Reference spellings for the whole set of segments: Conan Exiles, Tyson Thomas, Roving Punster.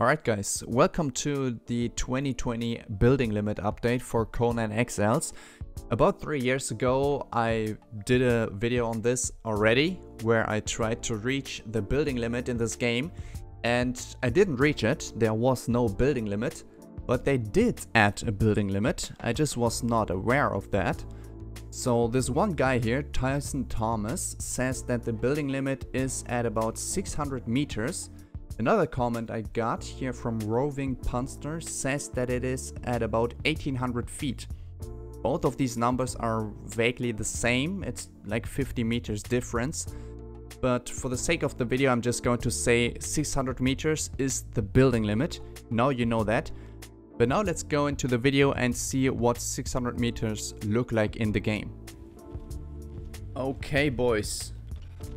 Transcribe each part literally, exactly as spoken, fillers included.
Alright guys, welcome to the twenty twenty building limit update for Conan Exiles. About three years ago I did a video on this already, where I tried to reach the building limit in this game, and I didn't reach it. There was no building limit, but they did add a building limit. I just was not aware of that. So this one guy here, Tyson Thomas, says that the building limit is at about six hundred meters. Another comment I got here from Roving Punster says that it is at about eighteen hundred feet. Both of these numbers are vaguely the same, it's like fifty meters difference. But for the sake of the video I'm just going to say six hundred meters is the building limit. Now you know that. But now let's go into the video and see what six hundred meters look like in the game. Okay boys,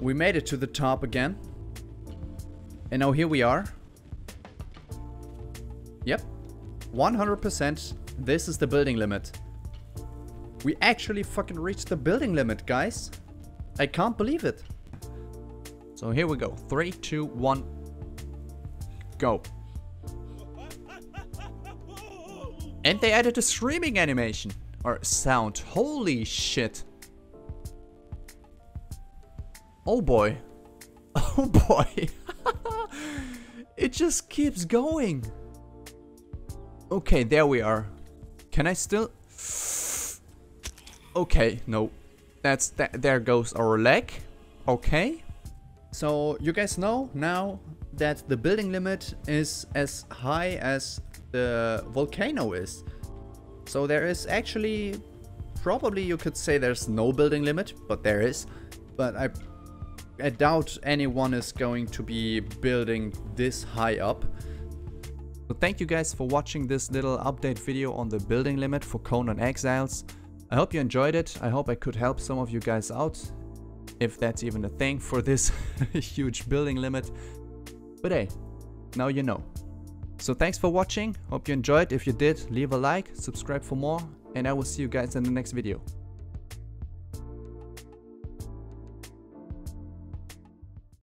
we made it to the top again. And now here we are. Yep, one hundred percent this is the building limit. We actually fucking reached the building limit, guys. I can't believe it. So here we go, three, two, one, go. And they added a screaming animation, or sound, holy shit. Oh boy, oh boy. It just keeps going. Okay, there we are. Can I still? Okay, no. That's that. There goes our leg. Okay. So you guys know now that the building limit is as high as the volcano is. So there is actually, probably you could say there's no building limit, but there is. But I. I doubt anyone is going to be building this high up. So thank you guys for watching this little update video on the building limit for Conan Exiles. I hope you enjoyed it. I hope I could help some of you guys out, if that's even a thing for this huge building limit. But hey, now you know. So thanks for watching. Hope you enjoyed. If you did, leave a like, subscribe for more, and I will see you guys in the next video.